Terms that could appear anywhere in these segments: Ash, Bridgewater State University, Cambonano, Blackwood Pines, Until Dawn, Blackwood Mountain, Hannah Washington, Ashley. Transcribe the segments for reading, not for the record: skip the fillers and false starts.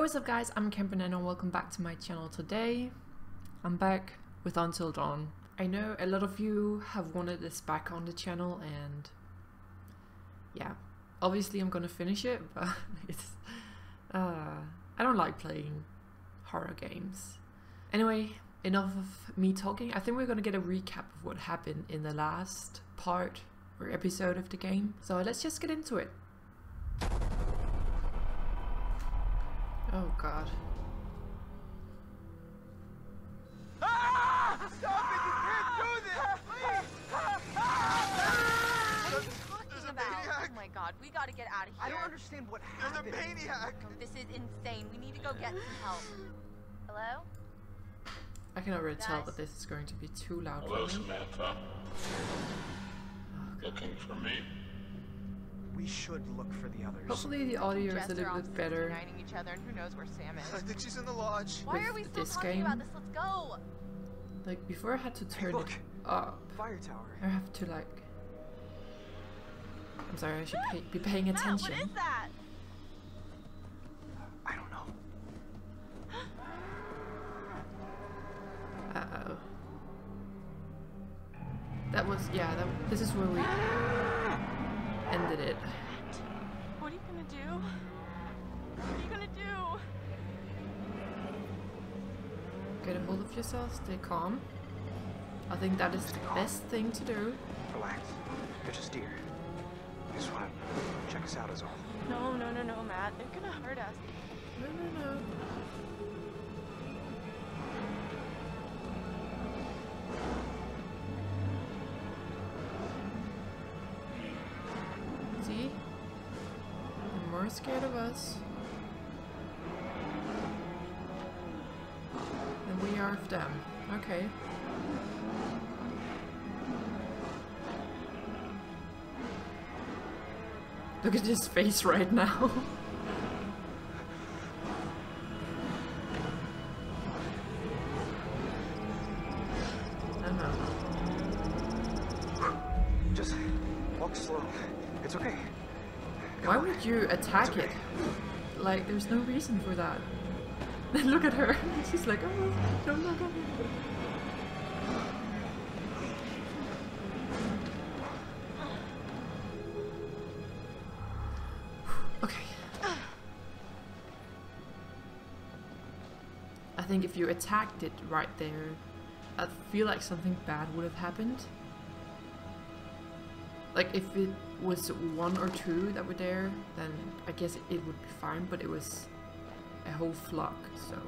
Hey, what's up guys, I'm Cambonano, welcome back to my channel. Today I'm back with Until Dawn. I know a lot of you have wanted this back on the channel and yeah, obviously I'm gonna finish it, but it's I don't like playing horror games. Anyway, enough of me talking. I think we're gonna get a recap of what happened in the last part or episode of the game, so let's just get into it. Oh god. Ah! Stop it! You can't do this! Please! What are you talking about? Oh my god, we gotta get out of here. I don't understand what happened. There's a maniac! This is insane. We need to go get some help. Hello? I cannot really tell, but this is going to be too loud. Hello, Samantha. Oh, looking for me? We should look for the others. Hopefully the audio is a little bit better. Uniting each other, and who knows where Sam is. I think she's in the lodge. Why are we still talking about this? Let's go. Like before, I had to turn it up. Fire tower. I have to like. I'm sorry. I should be paying attention. Matt, what is that? I don't know. Uh oh. That was this is where we. Ended it. What are you gonna do? What are you gonna do? Get a hold of yourself, stay calm. I think that is the best thing to do. Relax. They're just deer. They just wanna check us out as well. No, no, no, no, Matt. They're gonna hurt us. No, no, no. Scared of us and we are of them. Okay. Look at his face right now. Just walk slow. It's okay. Why would you attack it? Like, there's no reason for that. Look at her. She's like, oh, don't look at me. Okay. I think if you attacked it right there, I feel like something bad would have happened. Like, if it was one or two that were there, then I guess it would be fine, but it was a whole flock, so...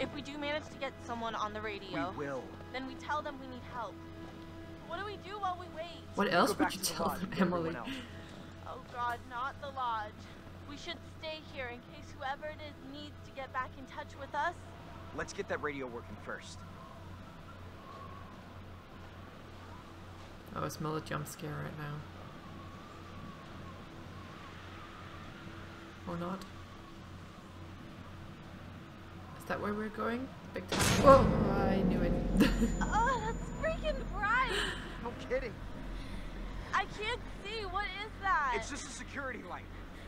If we do manage to get someone on the radio, we will. Then we tell them we need help. What do we do while we wait? What else would you tell them, Emily? Oh god, not the lodge. We should stay here in case whoever it is needs to get back in touch with us. Let's get that radio working first. Oh, I smell a jump scare right now. Or not. Is that where we're going? Big time. Whoa! I knew it. Oh, that's freaking bright! No kidding. I can't see. What is that? It's just a security light.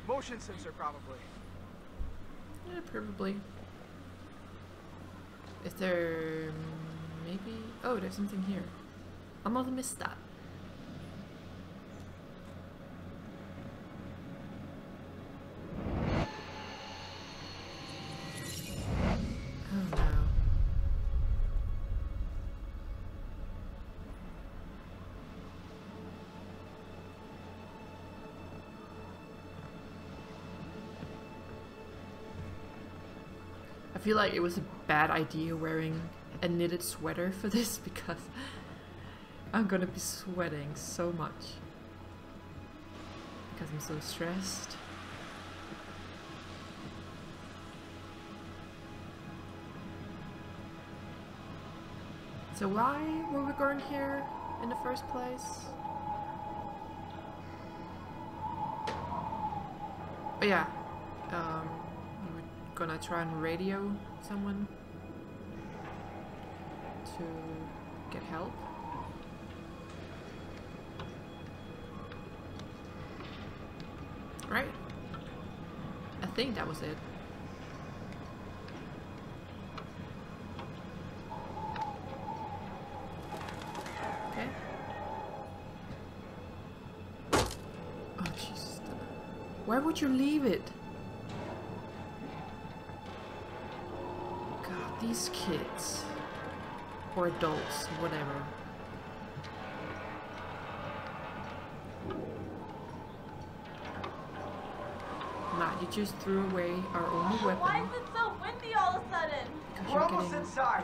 Motion sensor, probably. Yeah, probably. Is there... maybe... oh, there's something here. I might have missed that. I feel like it was a bad idea wearing a knitted sweater for this because I'm gonna be sweating so much because I'm so stressed. So why were we going here in the first place? But yeah, we're gonna try and radio someone to get help. Right? think that was it. Okay. Oh, Jesus. Why would you leave it? God, these kids. Or adults, whatever. You just threw away our only weapon. Why is it so windy all of a sudden? We're almost inside.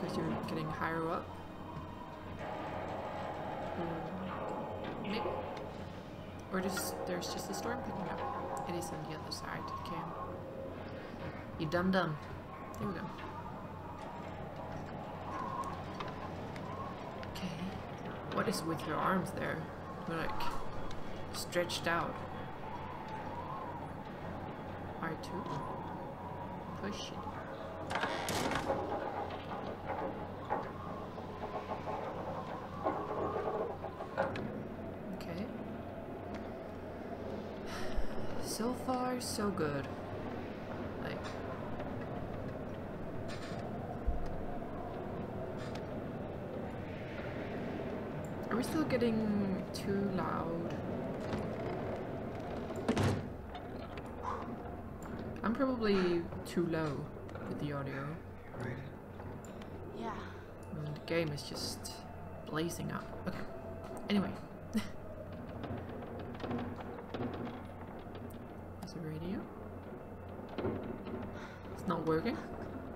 Because you're getting higher up. Maybe. Or just there's just a storm picking up. It is on the other side. Okay. You dumb dumb. There we go. Okay. What is with your arms there? You're like stretched out. R2. Push it. Okay. So far, so good. Like. Are we still getting too loud? Probably too low with the audio. Yeah. The game is just blazing up. Okay. Anyway. There's a radio. It's not working. Come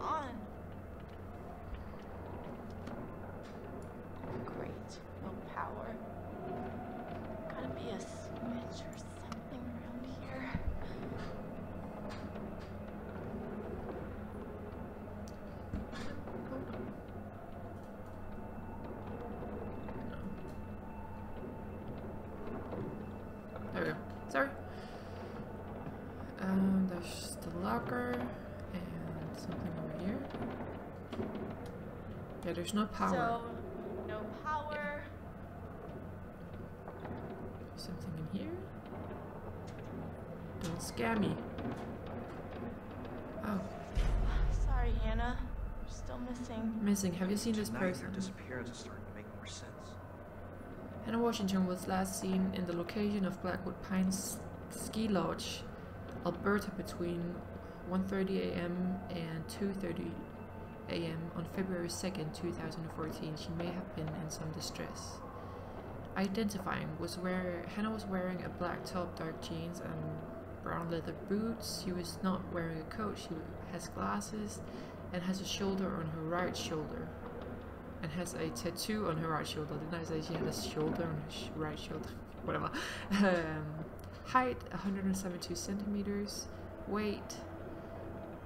on. Great. No power. Gotta be a switch or something. There's no power. So, no power. Yeah. Something in here? Don't scare me. Oh. Sorry, Hannah. We're still missing. Have you seen this person? Their disappearance is starting to make more sense. Hannah Washington was last seen in the location of Blackwood Pines Ski Lodge, Alberta, between 1:30 a.m. and 2:30 a.m. on February 2nd, 2014, she may have been in some distress. Identifying was where Hannah was wearing a black top, dark jeans, and brown leather boots. She was not wearing a coat. She has glasses and has a shoulder on her right shoulder, and has a tattoo on her right shoulder. Didn't I say she had a shoulder on her right shoulder? Whatever. Height 172 centimeters. Weight.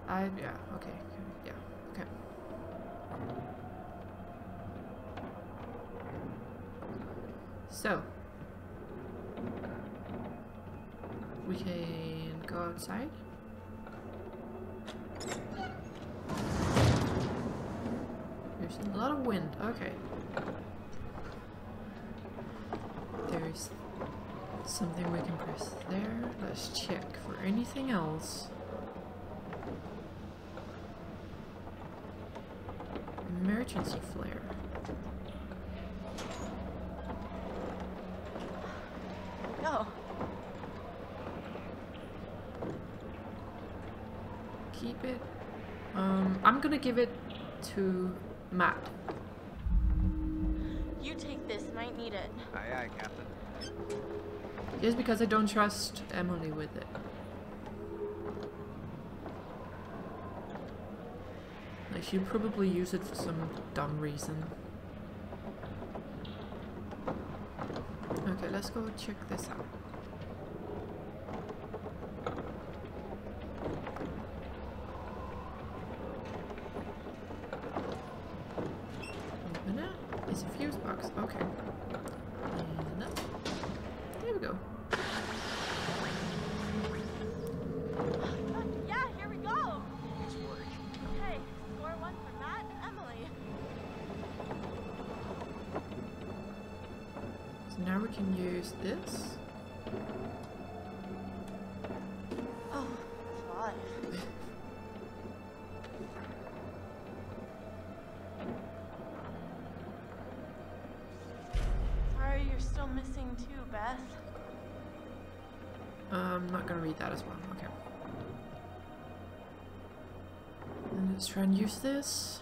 Yeah. Okay. Yeah. Okay. So we can go outside. There's a lot of wind. Okay. There's something we can press there. Let's check for anything else. Emergency flare. No. Keep it. I'm gonna give it to Matt. You take this, might need it. Aye, aye, Captain. Just because I don't trust Emily with it. She'd probably use it for some dumb reason. Okay, let's go check this out. Open it. It's a fuse box. Okay. And up. There we go. Now we can use this. thing too, Beth. I'm not gonna read that as well. Okay. And let's try and use this.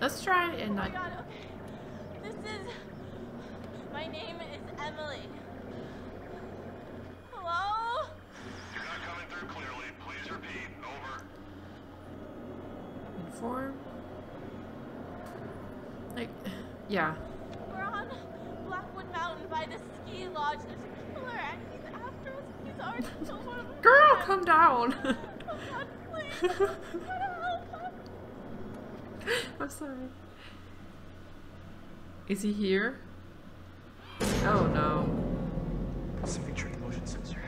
Let's try and not. Oh my God, okay. This is. My name is Emily. Hello? You're not coming through clearly. Please repeat. Over. Inform. Like, yeah. We're on Blackwood Mountain by the ski lodge. There's a killer and he's after us. He's already killed one of the girl, come down! Oh God, please. I'm sorry. Is he here? Oh no. Pacific trigger motion sensor.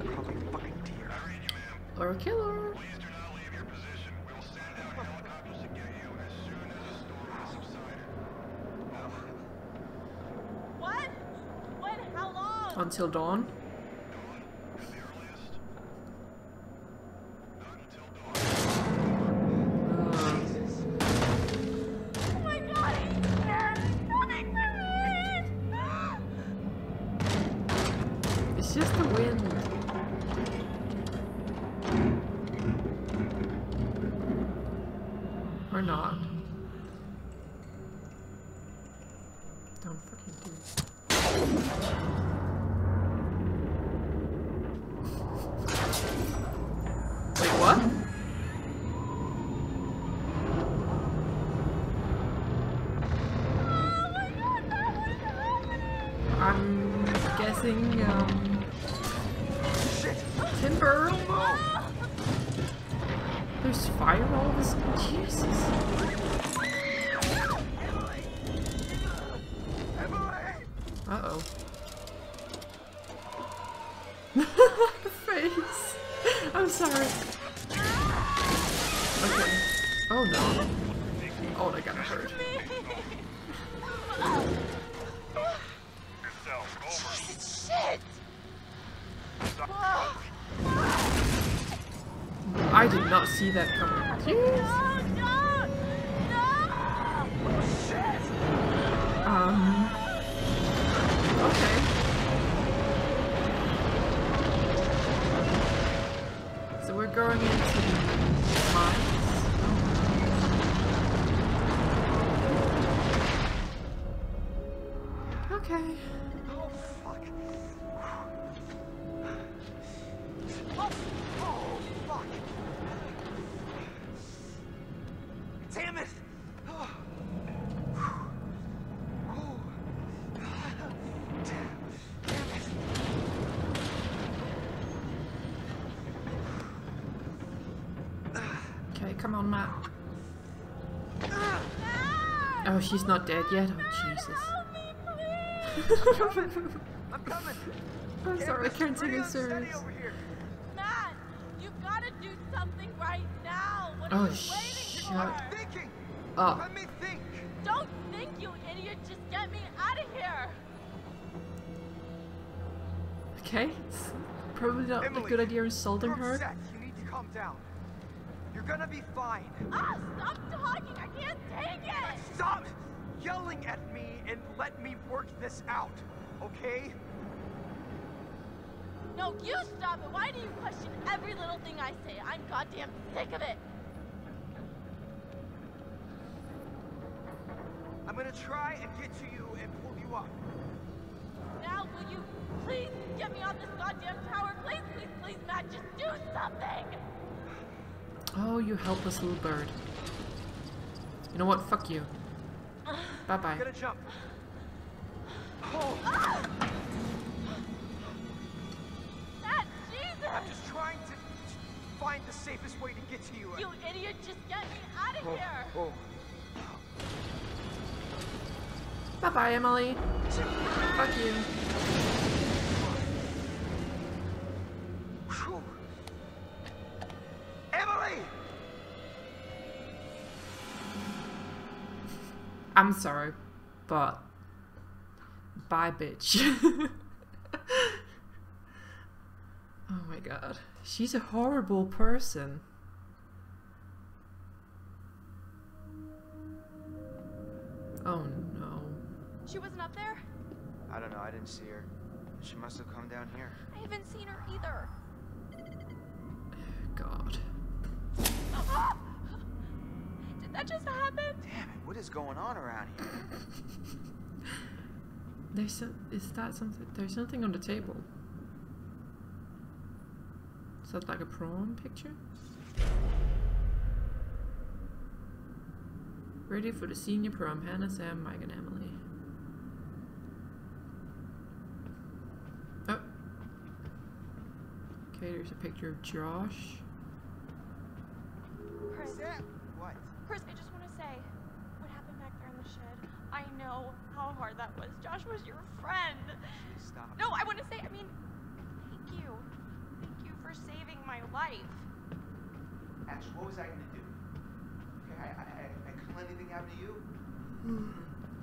A crawling fucking deer. Or a killer. Please do not leave your position. We will send out helicopters to get you as soon as the storm has subsided. What? When? How long? Until dawn. See that coming. Jeez. No, no, no. Shit. Okay. So we're going into the mines. Okay. Oh, she's not dead yet. Oh, Jesus. I'm coming. I'm sorry, I can't take it serious. Matt, you've got to do something right now. What are you waiting for? I'm thinking. Oh. Let me think. Don't think, you idiot. Just get me out of here. Okay. It's probably not a good idea insulting her. Set. You need to calm down. You're gonna be fine. Ah, stop talking! I can't take it! Stop yelling at me and let me work this out, okay? No, you stop it. Why do you question every little thing I say? I'm goddamn sick of it. I'm gonna try and get to you and pull you up. Now, will you please get me off this goddamn tower? Please, please, please, Matt, just do something! Oh, you helpless little bird. You know what? Fuck you. Bye-bye. I'm gonna jump. Oh! Ah! Matt, Jesus! I'm just trying to find the safest way to get to you. You idiot, just get me out of here! Oh. Bye-bye, Emily. Fuck you. Emily! I'm sorry, but... bye, bitch. Oh my god. She's a horrible person. Oh no. She wasn't up there? I don't know, I didn't see her. She must have come down here. I haven't seen her either. God. Did that just happen? Damn it, what is going on around here? Is that something? There's nothing on the table. Is that like a prawn picture? Ready for the senior prom, Hannah, Sam, Mike, and Emily. There's a picture of Josh. Chris. What? Chris, I just want to say, what happened back there in the shed, I know how hard that was. Josh was your friend. Stop. No, I want to say, I mean, thank you. Thank you for saving my life. Ash, what was I going to do? Okay, I couldn't let anything happen to you.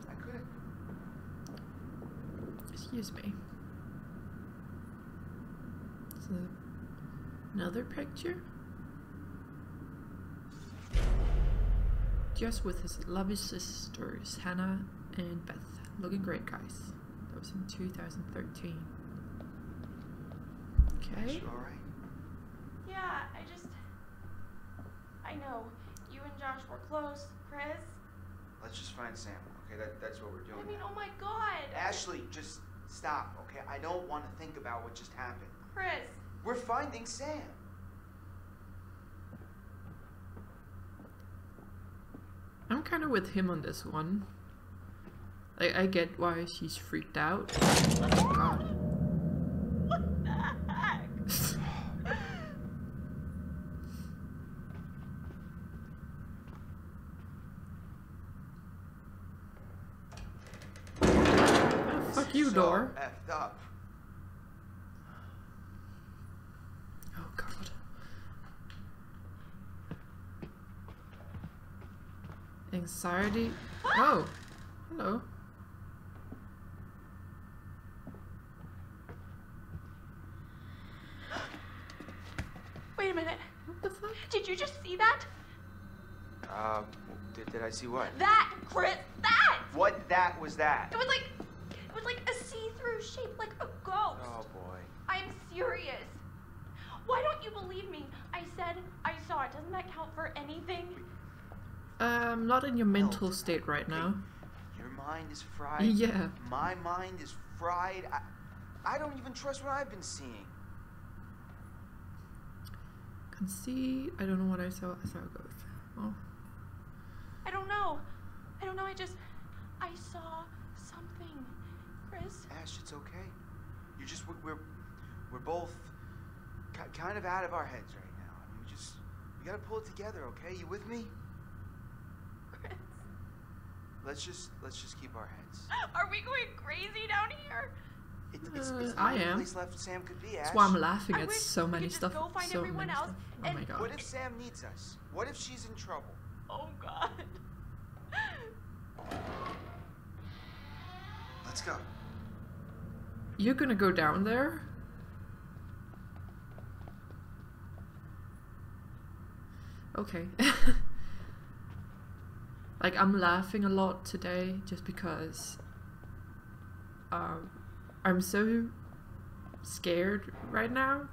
I couldn't. Excuse me. Another picture? Just with his lovely sisters, Hannah and Beth. Looking great, guys. That was in 2013. Okay. Sure, right? Yeah, I know. You and Josh were close, Chris. Let's just find Sam, okay? That's what we're doing. I mean, oh my god! Ashley, just stop, okay? I don't want to think about what just happened. Chris! We're finding Sam. I'm kind of with him on this one. I get why she's freaked out. Oh god. What the heck? Oh, fuck you, so door. Effed up. Anxiety. Oh, hello. Wait a minute. What the fuck? Did you just see that? Did I see what? That, Chris, that! What that was that? It was like a see-through shape, like a ghost. Oh boy. I'm serious. Why don't you believe me? I said I saw it. Doesn't that count for anything? I'm not in your mental state right now. Your mind is fried. Yeah. My mind is fried. I don't even trust what I've been seeing. Can see. I don't know what I saw. I saw a ghost. Oh. I don't know. I saw something, Chris. Ash, it's okay. You're just we're both kind of out of our heads right now. I mean, we gotta pull it together, okay? You with me? Let's just keep our heads. Are we going crazy down here? It's I am. Place left Sam could be, Ash. That's why I'm laughing at so many stuff. Go find everyone else. Oh my god. What if Sam needs us? What if she's in trouble? Oh god. Let's go. You're gonna go down there? Okay. Like, I'm laughing a lot today just because I'm so scared right now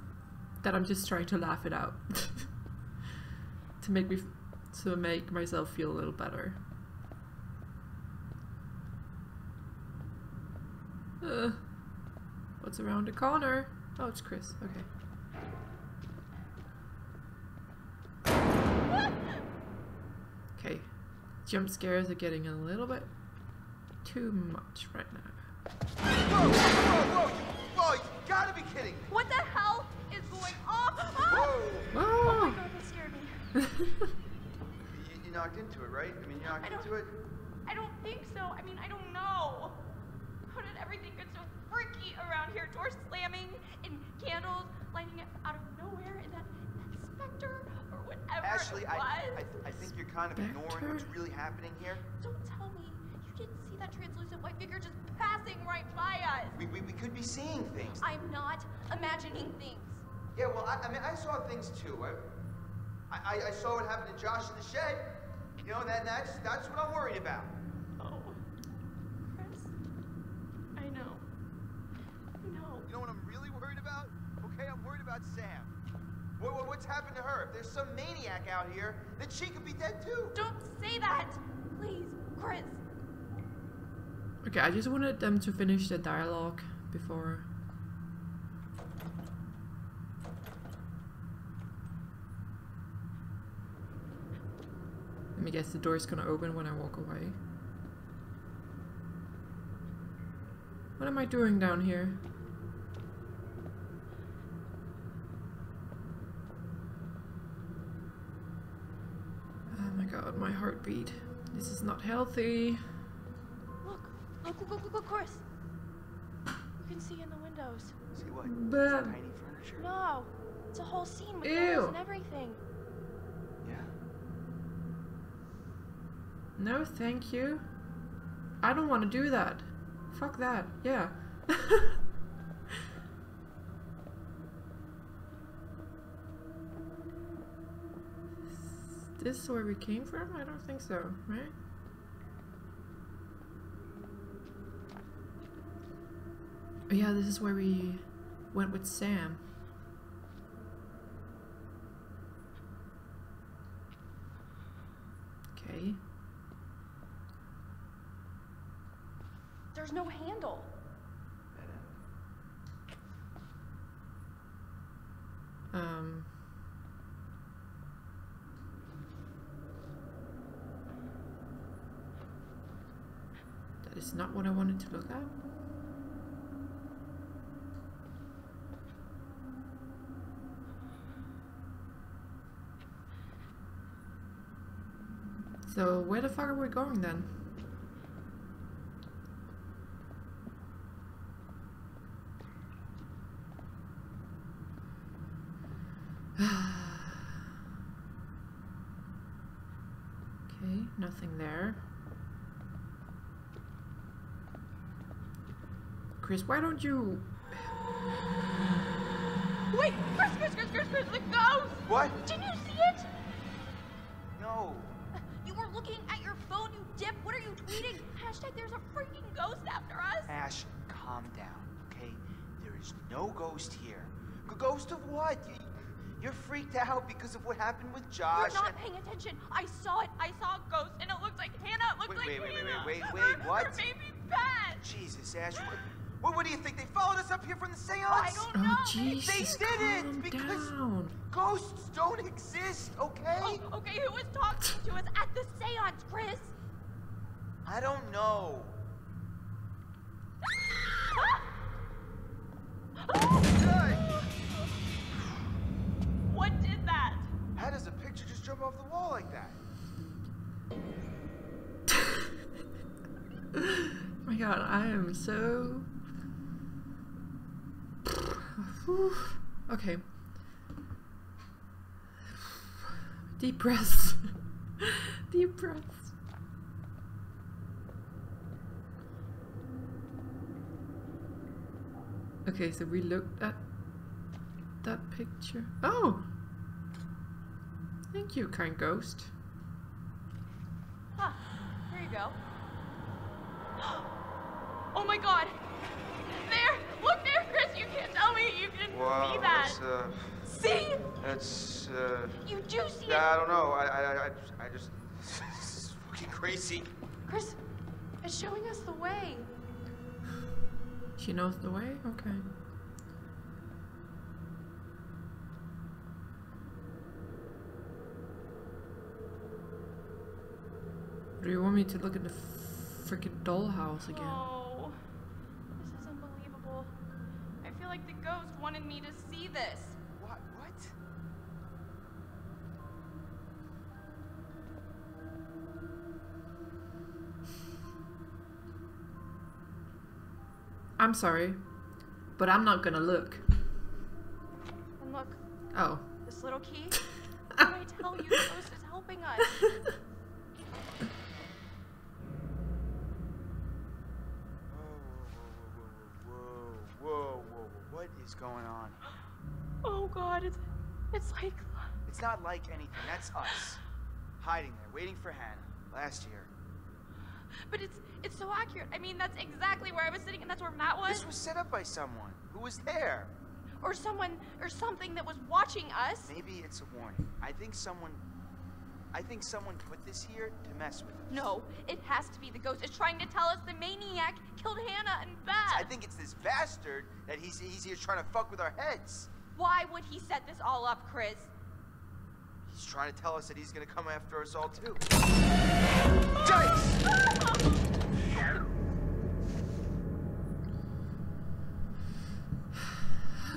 that I'm just trying to laugh it out to make myself feel a little better. What's around the corner? Oh, it's Chris. Okay. Okay, jump scares are getting a little bit too much right now. Whoa, whoa, whoa, whoa, you gotta be kidding me. What the hell is going on? Oh, whoa. Oh my god, that scared me. you knocked into it, right? I mean, you knocked into it? I don't think so. I mean, I don't know. How did everything get so freaky around here? Doors slamming and candles lighting up out of nowhere and that specter or whatever. Ashley, it was. I think you're kind of ignoring what's really happening here. Don't tell me. You didn't see that translucent white figure just passing right by us. We could be seeing things. I'm not imagining things. Yeah, well, I mean, I saw things too. I saw what happened to Josh in the shed. You know, that's what I'm worried about. Oh, Chris, I know. No. You know what I'm really worried about? Okay, I'm worried about Sam. What's happened to her? If there's some maniac out here, then she could be dead too. Don't say that, please, Chris. Okay, I just wanted them to finish the dialogue before. Let me guess, the door is gonna open when I walk away. What am I doing down here? Oh my god, my heartbeat. This is not healthy. Look, look, look, look, Chris. You can see in the windows. See what? But tiny furniture? No. It's a whole scene with windows and everything. Yeah. No, thank you. I don't want to do that. Fuck that. Yeah. Is this where we came from? I don't think so, right? Oh yeah, this is where we went with Sam. Okay. There's no handle. That is not what I wanted to look at. So where the fuck are we going then? Okay, nothing there. Chris, why don't you... Wait, Chris, the ghost! What? Didn't you see it? No. Looking at your phone, you dip. What are you tweeting? # there's a freaking ghost after us. Ash, calm down, okay? There is no ghost here. Ghost of what? You're freaked out because of what happened with Josh. You're not paying attention. I saw it. I saw a ghost, and it looks like Hannah. It looks wait, Hannah. What? Or maybe Pat. Jesus, Ash. What do you think? They followed us up here from the seance? I don't know. Oh, Jesus, they didn't because ghosts don't exist, okay? Oh, okay, who was talking to us at the seance, Chris? I don't know. What did that? How does a picture just jump off the wall like that? My god, I am so... Okay. Deep breaths. Deep breaths. Okay, so we looked at that picture. Oh! Thank you, kind ghost. Huh. Here you go. Oh my god! There! Look there, Chris! You can't tell me you didn't see that. See? It's, You do see it. I don't know. I just... This is fucking crazy. Chris, it's showing us the way. She knows the way? Okay. Do you want me to look at the freaking dollhouse again? Oh, this is unbelievable. I feel like the ghost wanted me to see this. What? What? I'm sorry, but I'm not gonna look. And look. Oh. This little key? What do I tell you? The ghost is helping us. What's going on? Oh God, it's like... It's not like anything, that's us. Hiding there, waiting for Hannah, last year. But it's so accurate. I mean, that's exactly where I was sitting and that's where Matt was. This was set up by someone who was there. Or someone, or something that was watching us. Maybe it's a warning. I think someone put this here to mess with us. No, it has to be the ghost. It's trying to tell us the maniac killed Hannah and Beth. I think it's this bastard that he's here trying to fuck with our heads. Why would he set this all up, Chris? He's trying to tell us that he's gonna come after us all too. Dice!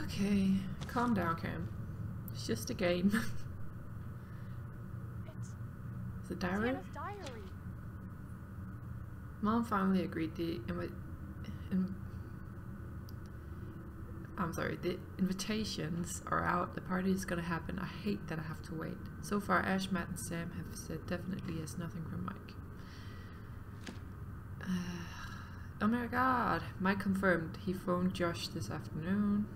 Okay, calm down, Cam. It's just a game. The diary? Mom finally agreed the invitations are out. The party is gonna happen. I hate that I have to wait. So far, Ash, Matt, and Sam have said definitely yes, nothing from Mike. Oh my God! Mike confirmed. He phoned Josh this afternoon.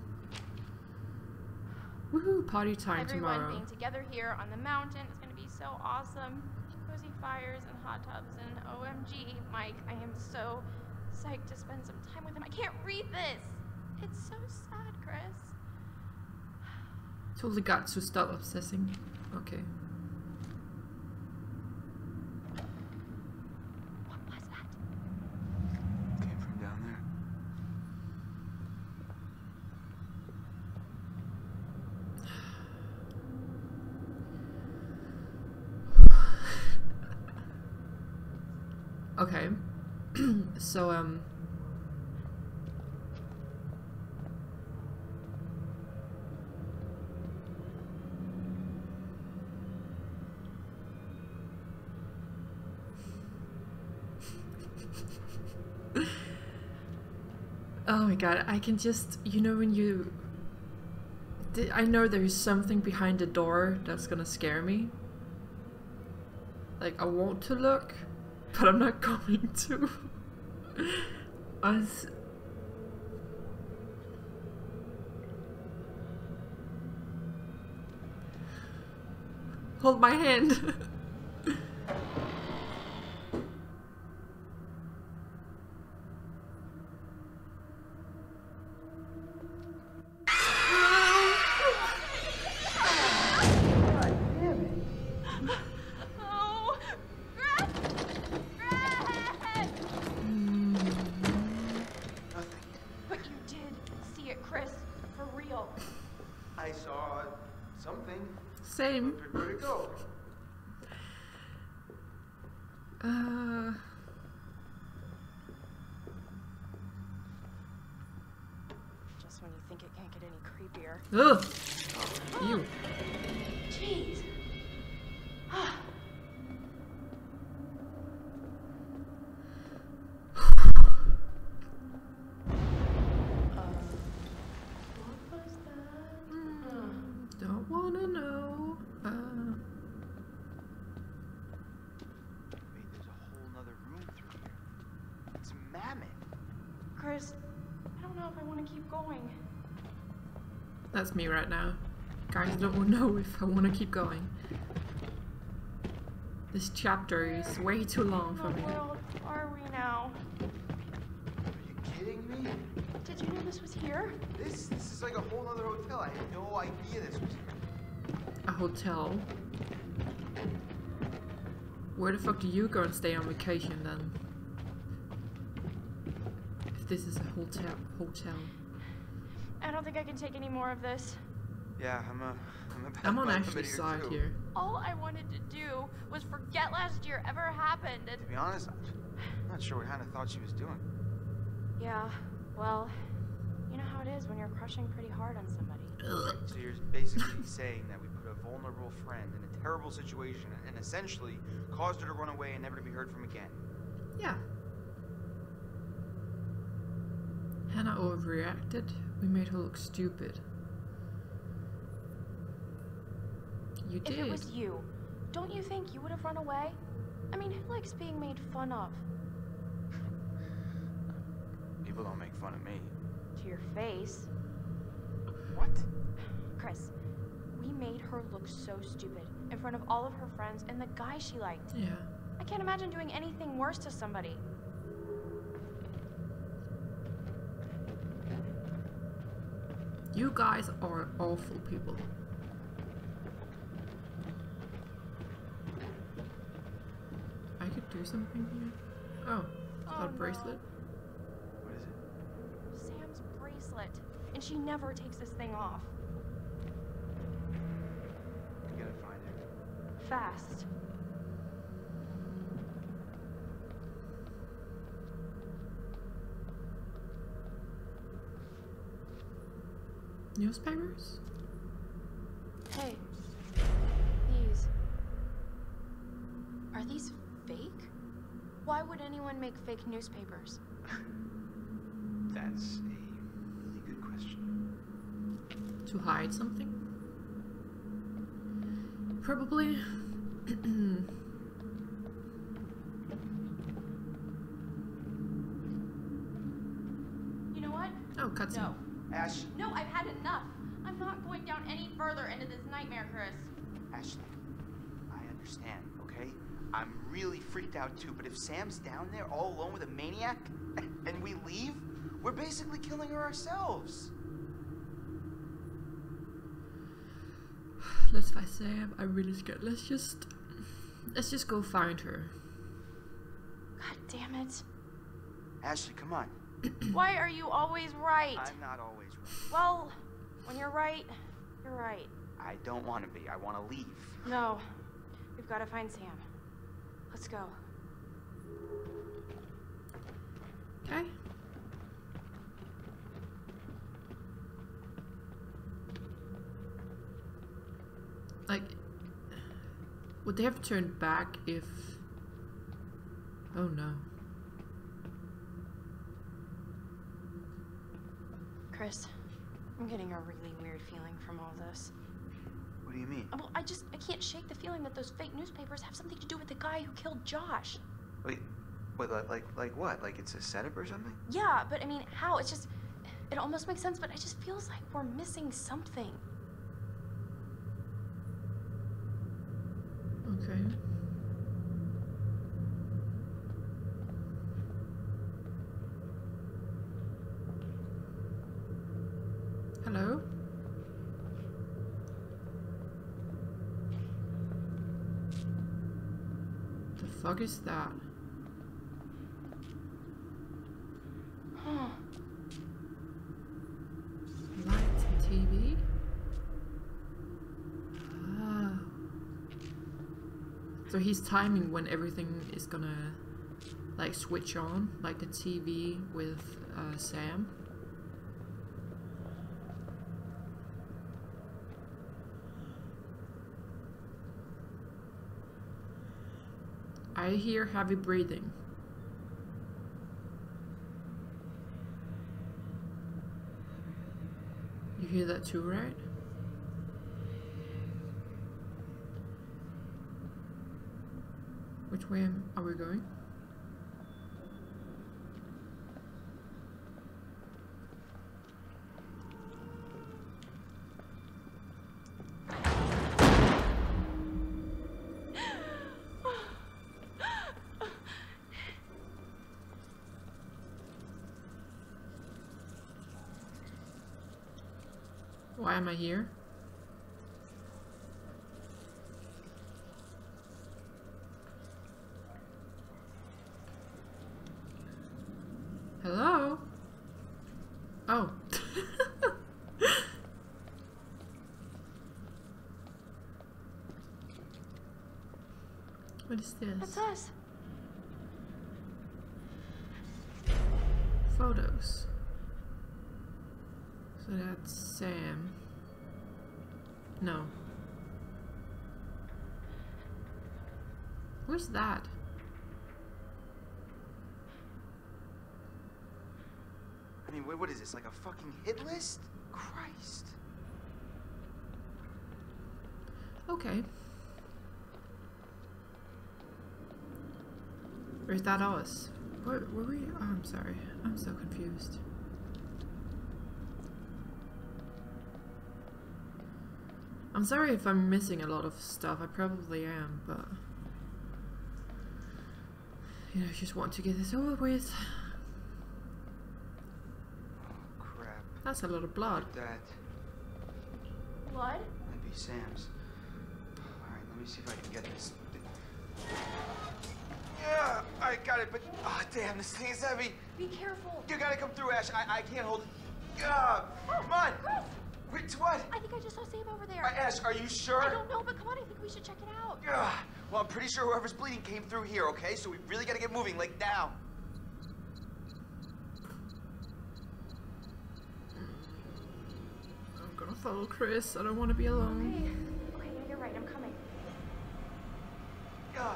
Woohoo! Party time tomorrow. Everyone being together here on the mountain is gonna be so awesome. Cozy fires and hot tubs and OMG, Mike, I am so psyched to spend some time with him. I can't read this. It's so sad, Chris. Totally got to stop obsessing. Okay. What was that? Came from down there. Okay, so, oh my God, I can just, you know, when you, I know there's something behind the door that's gonna scare me. Like, I want to look. But I'm not going to. Hold my hand. Ugh! You. Jeez. What was that? Don't wanna know. Wait, there's a whole nother room through here. It's mammoth. Chris, I don't know if I want to keep going. That's me right now. Guys, don't know if I want to keep going. This chapter is way too long for me. Where are we now? Are you kidding? kidding me? Did you know this was here? This is like a whole other hotel. I had no idea this was here. A hotel? Where the fuck do you go and stay on vacation then? If this is a hotel. I don't think I can take any more of this. Yeah, I'm on Ashley's side here. All I wanted to do was forget last year ever happened. And to be honest, I'm not sure what Hannah thought she was doing. Yeah, well, you know how it is when you're crushing pretty hard on somebody. So you're basically saying that we put a vulnerable friend in a terrible situation and essentially caused her to run away and never to be heard from again. Yeah. Hannah overreacted. We made her look stupid. You did. If it was you, don't you think you would have run away? I mean, who likes being made fun of? People don't make fun of me. To your face. What? Chris, we made her look so stupid in front of all of her friends and the guy she liked. Yeah. I can't imagine doing anything worse to somebody. You guys are awful people. Something here. Oh, a bracelet. No. What is it? Sam's bracelet, and she never takes this thing off. You gotta find it fast. Newspapers. Hey, these are these. Fake? Why would anyone make fake newspapers? That's a really good question. To hide something? Probably. You know what? Oh, cutscene. No. Ash. No, I've had enough. I'm not going down any further into this nightmare, Chris. Ashley, I understand, okay? I'm really freaked out too, but if Sam's down there all alone with a maniac and we leave, we're basically killing her ourselves. Let's find Sam. I'm really scared. Let's just go find her. God damn it. Ashley, come on. Why are you always right? I'm not always right. Well, when you're right, you're right. I don't want to be. I want to leave. No. We've got to find Sam. Let's go. Okay. Like, would they have turned back if... Oh no. Chris, I'm getting a really weird feeling from all this. What do you mean? Well, I can't shake the feeling that those fake newspapers have something to do with the guy who killed Josh. Wait, like what? Like it's a setup or something? Yeah, but I mean, how? It's just, it almost makes sense, but it just feels like we're missing something. Okay. Hello? What is that? Huh. Lights and TV? Oh. So he's timing when everything is gonna like switch on, like the TV with Sam. I hear heavy breathing. You hear that too, right? Which way are we going? Why am I here? Hello? Oh. What is this? That's us. Photos. So that's Sam. No. Where's that? I mean, what is this? Like a fucking hit list? Christ. Okay. Where's that Alice? What were we? Oh, I'm sorry. I'm so confused. I'm sorry if I'm missing a lot of stuff, I probably am, but you know, I just want to get this over with. Oh crap. That's a lot of blood. That. Blood? That'd be Sam's. Alright, let me see if I can get this. Yeah, I got it, but oh damn, this thing is heavy. Be careful. You gotta come through, Ash. I can't hold it. Come on! It's what? I think I just saw Sam over there. Ash, are you sure? I don't know, but come on, I think we should check it out. Yeah. Well, I'm pretty sure whoever's bleeding came through here, okay? So we really gotta get moving, like now. I'm gonna follow Chris. I don't want to be alone. Okay, yeah, you're right. I'm coming. Yeah.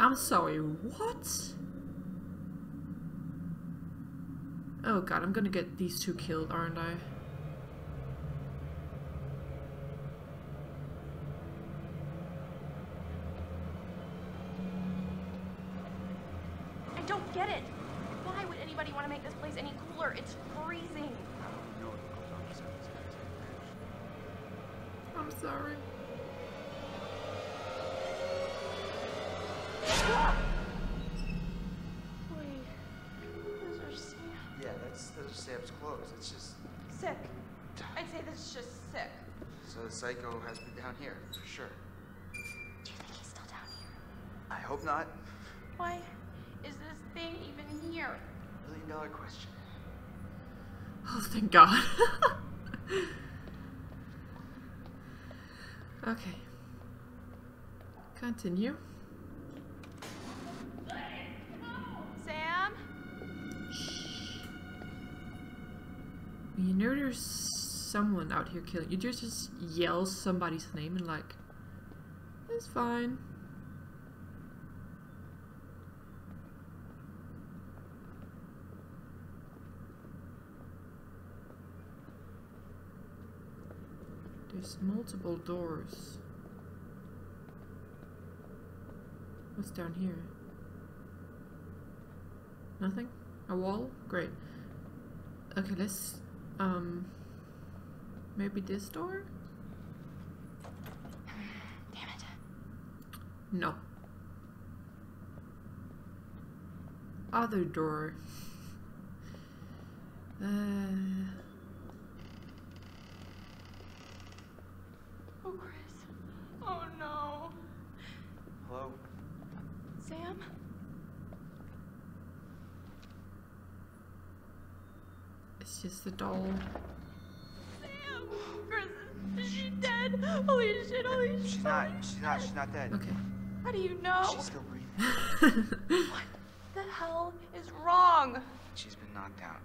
I'm sorry, what? Oh god, I'm gonna get these two killed, aren't I? I don't get it! Why would anybody want to make this place any cooler? It's freezing! I'm sorry. Sam's clothes. It's just sick. I'd say this is just sick. So the psycho has been down here for sure. Do you think he's still down here? I hope not. Why is this thing even here? $1 million question. Oh, thank God. Okay. Continue. You know there's someone out here killing. You just yell somebody's name and like, it's fine. There's multiple doors. What's down here? Nothing? A wall? Great. Okay, let's maybe this door? Damn it. No. Other door. Oh, Chris. Oh, no. Hello? Sam? It's just the doll. Sam! Chris, is she dead? Holy shit, holy shit. She's not dead. Okay. How do you know? She's still breathing. What the hell is wrong? She's been knocked out.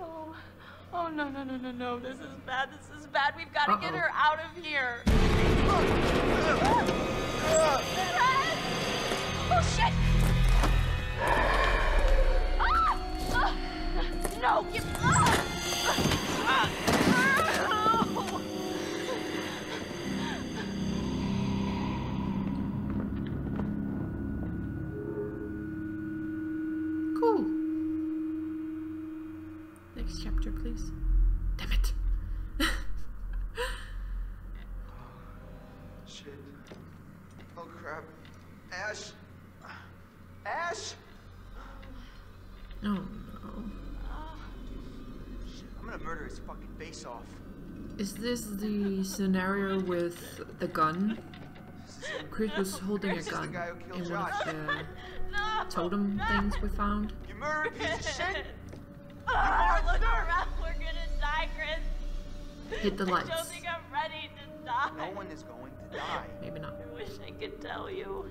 Oh. Oh no, no, no, no, no. This is bad. This is bad. We've got to get her out of here. Oh shit! No, give me no. Cool. Next chapter, please. Damn it. Oh no. I'm gonna murder his fucking face off. Is this the scenario with the gun? Chris was holding a gun in one of the totem things we found. You murder piece of shit! Look around, we're gonna die, Chris! Hit the lights. I don't think I'm ready to die. No one is going to die. Maybe not. I wish I could tell you.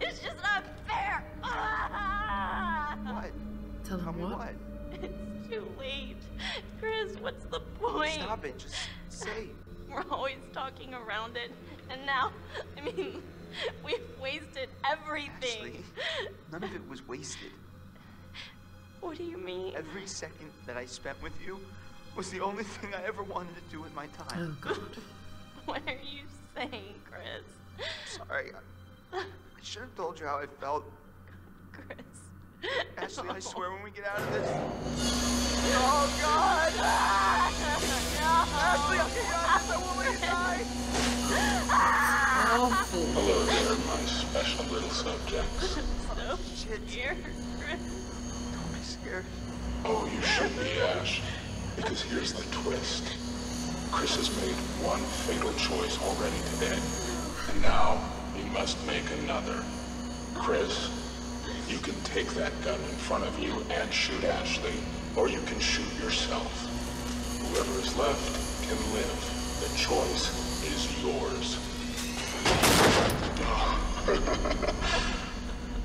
It's just not fair! What? Tell him what? It's too late. Chris, what's the point? Stop it, just say. We're always talking around it. And now, I mean, we've wasted everything. Ashley, none of it was wasted. What do you mean? Every second that I spent with you was the only thing I ever wanted to do with my time. Oh, God. What are you saying, Chris? I'm sorry. I should have told you how I felt. Chris. Ashley, I swear when we get out of this... Oh, God! Ashley, I'll get you out of this. I won't let you die! Awful. Hello there, my special little subjects. I'm so scared, Chris. Don't be scared. Oh, you should be, Ash. Because here's the twist. Chris has made one fatal choice already today. And now, he must make another. Chris, you can take that gun in front of you and shoot Ashley. Or you can shoot yourself. Whoever is left can live. The choice is yours.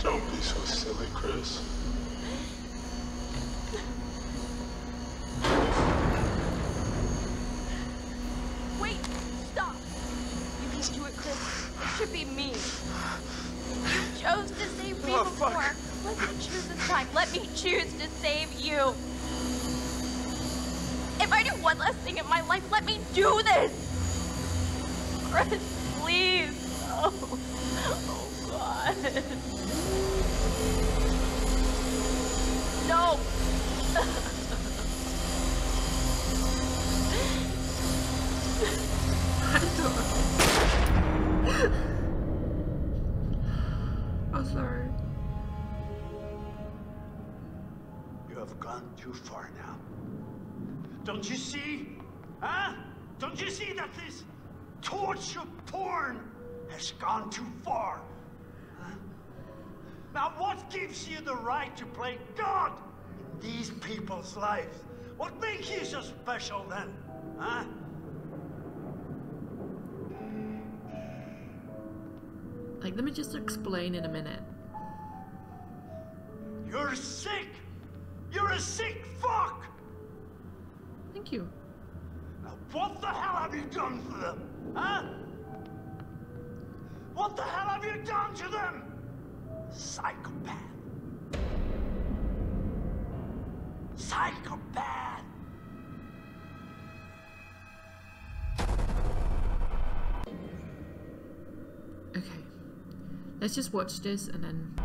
Don't be so silly, Chris. Wait! Stop! You can do it, Chris. It should be me. You chose to save me before. Fuck. Let me choose this time. Let me choose to save you. If I do one last thing in my life, let me do this! Chris, please! Oh, oh God. No! I'm sorry. You have gone too far now. Don't you see? Huh? Don't you see that this torture porn has gone too far? Huh? Now what gives you the right to play God in these people's lives? What makes you so special then? Huh? Like, let me just explain in a minute. You're sick! You're a sick fuck! Thank you. Now, what the hell have you done for them? Huh? What the hell have you done to them? Psychopath. Psychopath. Okay. Let's just watch this and then...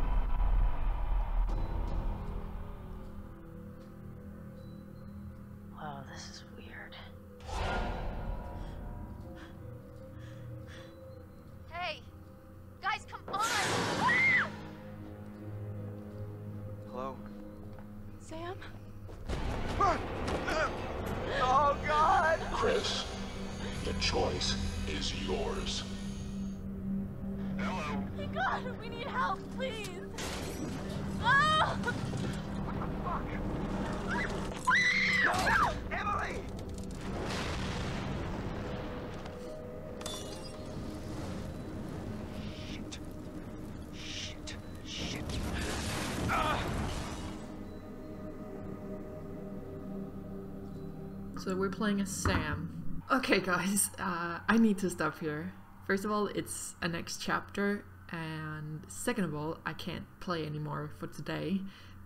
So we're playing as Sam. Okay guys, I need to stop here. First of all, it's a next chapter, and second of all, I can't play anymore for today.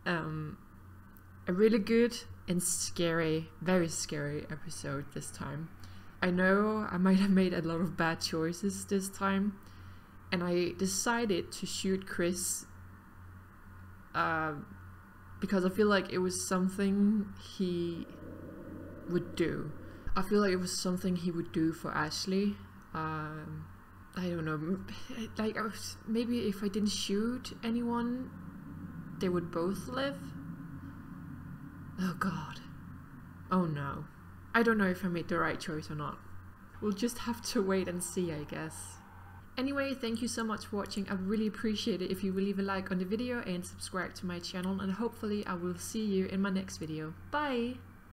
A really good and scary, very scary episode this time. I know I might have made a lot of bad choices this time, and I decided to shoot Chris because I feel like it was something he would do. I feel like it was something he would do for Ashley. I don't know, like, maybe if I didn't shoot anyone, they would both live. Oh god. Oh no. I don't know if I made the right choice or not. We'll just have to wait and see, I guess. Anyway, thank you so much for watching. I really appreciate it if you will leave a like on the video and subscribe to my channel, and hopefully I will see you in my next video. Bye!